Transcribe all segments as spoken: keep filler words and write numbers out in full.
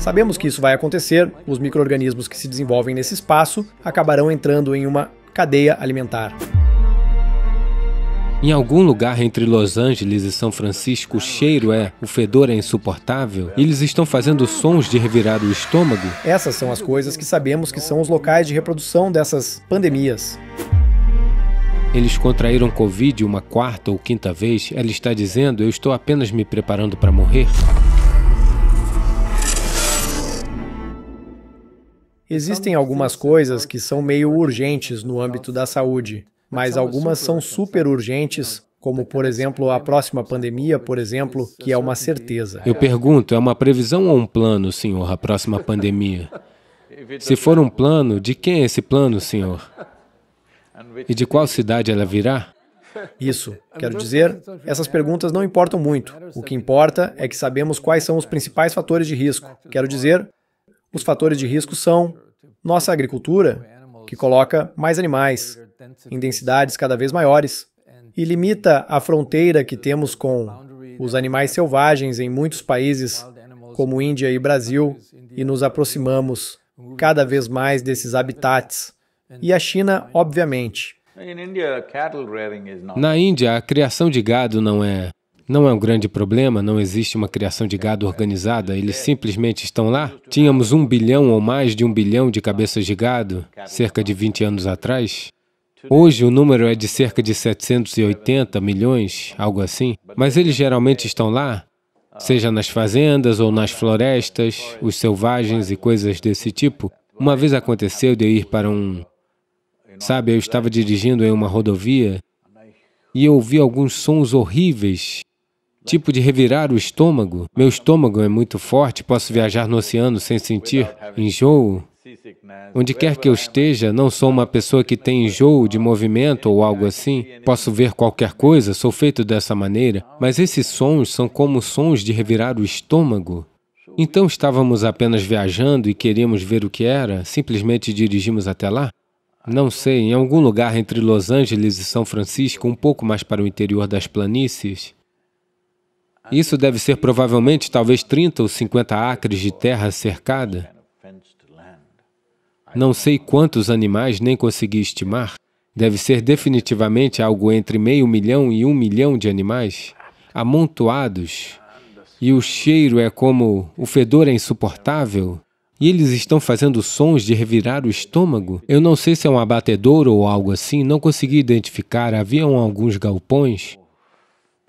Sabemos que isso vai acontecer, os micro-organismos que se desenvolvem nesse espaço acabarão entrando em uma cadeia alimentar. Em algum lugar entre Los Angeles e São Francisco, o cheiro é, o fedor é insuportável, e eles estão fazendo sons de revirar o estômago. Essas são as coisas que sabemos que são os locais de reprodução dessas pandemias. Eles contraíram Covid uma quarta ou quinta vez. Ela está dizendo, eu estou apenas me preparando para morrer. Existem algumas coisas que são meio urgentes no âmbito da saúde, mas algumas são super urgentes, como, por exemplo, a próxima pandemia, por exemplo, que é uma certeza. Eu pergunto, é uma previsão ou um plano, senhor, a próxima pandemia? Se for um plano, de quem é esse plano, senhor? E de qual cidade ela virá? Isso. Quero dizer, essas perguntas não importam muito. O que importa é que sabemos quais são os principais fatores de risco. Quero dizer, os fatores de risco são nossa agricultura, que coloca mais animais em densidades cada vez maiores e limita a fronteira que temos com os animais selvagens em muitos países, como Índia e Brasil, e nos aproximamos cada vez mais desses habitats. E a China, obviamente. Na Índia, a criação de gado não é, não é um grande problema, não existe uma criação de gado organizada, eles simplesmente estão lá. Tínhamos um bilhão ou mais de um bilhão de cabeças de gado, cerca de vinte anos atrás. Hoje o número é de cerca de setecentos e oitenta milhões, algo assim. Mas eles geralmente estão lá, seja nas fazendas ou nas florestas, os selvagens e coisas desse tipo. Uma vez aconteceu de eu ir para um... Sabe, eu estava dirigindo em uma rodovia e eu ouvi alguns sons horríveis, tipo de revirar o estômago. Meu estômago é muito forte, posso viajar no oceano sem sentir enjoo. Onde quer que eu esteja, não sou uma pessoa que tem enjoo de movimento ou algo assim. Posso ver qualquer coisa, sou feito dessa maneira, mas esses sons são como sons de revirar o estômago. Então estávamos apenas viajando e queríamos ver o que era, simplesmente dirigimos até lá. Não sei, em algum lugar entre Los Angeles e São Francisco, um pouco mais para o interior das planícies. Isso deve ser provavelmente talvez trinta ou cinquenta acres de terra cercada. Não sei quantos animais, nem consegui estimar. Deve ser definitivamente algo entre meio milhão e um milhão de animais, amontoados. E o cheiro é como... o fedor é insuportável. E eles estão fazendo sons de revirar o estômago. Eu não sei se é um abatedouro ou algo assim, não consegui identificar, haviam alguns galpões.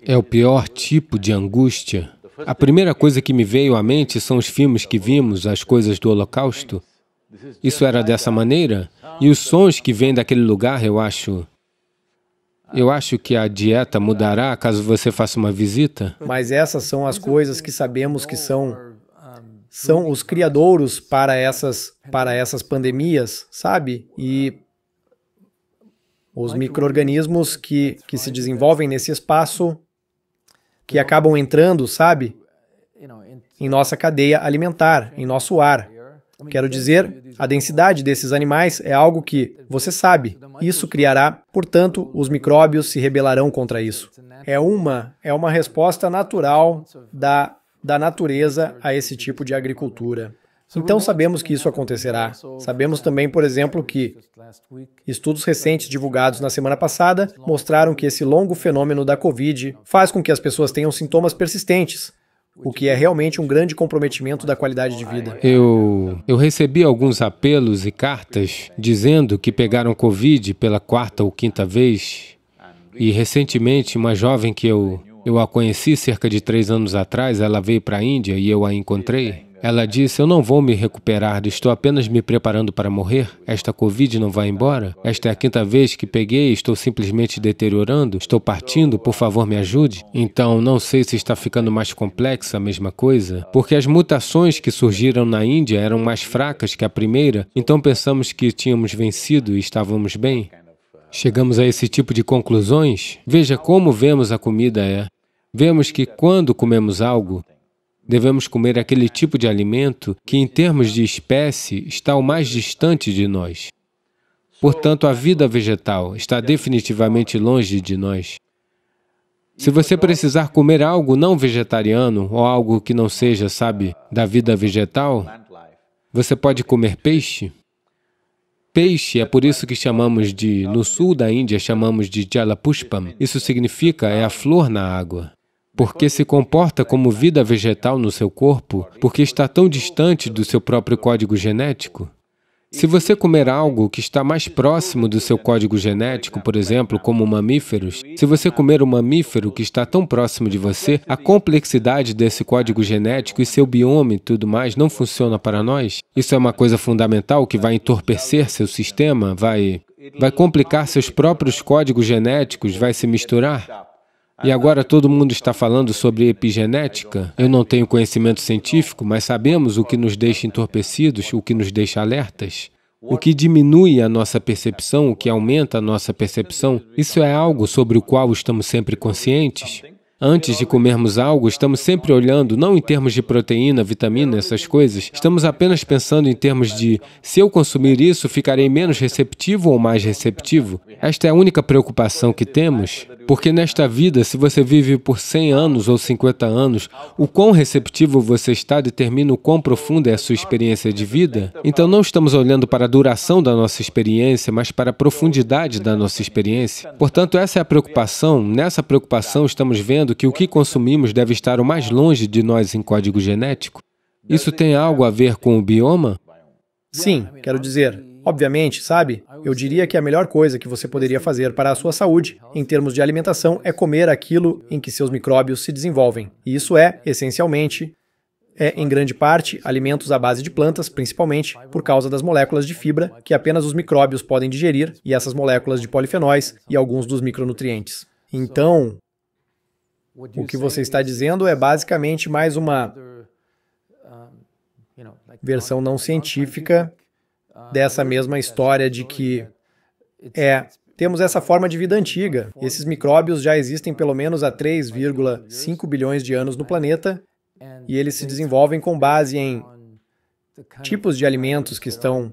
É o pior tipo de angústia. A primeira coisa que me veio à mente são os filmes que vimos, as coisas do Holocausto. Isso era dessa maneira. E os sons que vêm daquele lugar, eu acho... Eu acho que a dieta mudará caso você faça uma visita. Mas essas são as coisas que sabemos que são... são os criadouros para essas, para essas pandemias, sabe? E os micro-organismos que, que se desenvolvem nesse espaço, que acabam entrando, sabe? Em nossa cadeia alimentar, em nosso ar. Quero dizer, a densidade desses animais é algo que, você sabe, isso criará, portanto, os micróbios se rebelarão contra isso. É uma, é uma resposta natural da, da natureza a esse tipo de agricultura. Então sabemos que isso acontecerá. Sabemos também, por exemplo, que estudos recentes divulgados na semana passada mostraram que esse longo fenômeno da Covid faz com que as pessoas tenham sintomas persistentes, o que é realmente um grande comprometimento da qualidade de vida. Eu, eu recebi alguns apelos e cartas dizendo que pegaram Covid pela quarta ou quinta vez e, recentemente, uma jovem que eu, eu a conheci cerca de três anos atrás, ela veio para a Índia e eu a encontrei. Ela disse, eu não vou me recuperar, estou apenas me preparando para morrer. Esta Covid não vai embora. Esta é a quinta vez que peguei, estou simplesmente deteriorando. Estou partindo, por favor, me ajude. Então, não sei se está ficando mais complexa a mesma coisa, porque as mutações que surgiram na Índia eram mais fracas que a primeira, então pensamos que tínhamos vencido e estávamos bem. Chegamos a esse tipo de conclusões. Veja como vemos a comida é. Vemos que quando comemos algo, devemos comer aquele tipo de alimento que, em termos de espécie, está o mais distante de nós. Portanto, a vida vegetal está definitivamente longe de nós. Se você precisar comer algo não vegetariano ou algo que não seja, sabe, da vida vegetal, você pode comer peixe. Peixe, é por isso que chamamos de, no sul da Índia, chamamos de jalapushpam. Isso significa, é a flor na água, porque se comporta como vida vegetal no seu corpo, porque está tão distante do seu próprio código genético. Se você comer algo que está mais próximo do seu código genético, por exemplo, como mamíferos, se você comer um mamífero que está tão próximo de você, a complexidade desse código genético e seu bioma e tudo mais não funciona para nós. Isso é uma coisa fundamental que vai entorpecer seu sistema, vai, vai complicar seus próprios códigos genéticos, vai se misturar. E agora todo mundo está falando sobre epigenética. Eu não tenho conhecimento científico, mas sabemos o que nos deixa entorpecidos, o que nos deixa alertas, o que diminui a nossa percepção, o que aumenta a nossa percepção. Isso é algo sobre o qual estamos sempre conscientes. Antes de comermos algo, estamos sempre olhando, não em termos de proteína, vitamina, essas coisas. Estamos apenas pensando em termos de, se eu consumir isso, ficarei menos receptivo ou mais receptivo? Esta é a única preocupação que temos, porque nesta vida, se você vive por cem anos ou cinquenta anos, o quão receptivo você está determina o quão profunda é a sua experiência de vida. Então, não estamos olhando para a duração da nossa experiência, mas para a profundidade da nossa experiência. Portanto, essa é a preocupação. Nessa preocupação, estamos vendo que o que consumimos deve estar o mais longe de nós em código genético. Isso tem algo a ver com o bioma? Sim, quero dizer, obviamente, sabe, eu diria que a melhor coisa que você poderia fazer para a sua saúde, em termos de alimentação, é comer aquilo em que seus micróbios se desenvolvem. E isso é, essencialmente, é, em grande parte, alimentos à base de plantas, principalmente por causa das moléculas de fibra que apenas os micróbios podem digerir, e essas moléculas de polifenóis e alguns dos micronutrientes. Então, o que você está dizendo é basicamente mais uma versão não científica dessa mesma história de que é, temos essa forma de vida antiga. Esses micróbios já existem pelo menos há três vírgula cinco bilhões de anos no planeta e eles se desenvolvem com base em tipos de alimentos que estão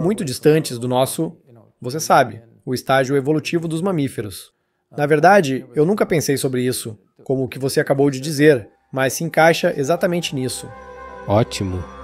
muito distantes do nosso, você sabe, o estágio evolutivo dos mamíferos. Na verdade, eu nunca pensei sobre isso, como o que você acabou de dizer, mas se encaixa exatamente nisso. Ótimo.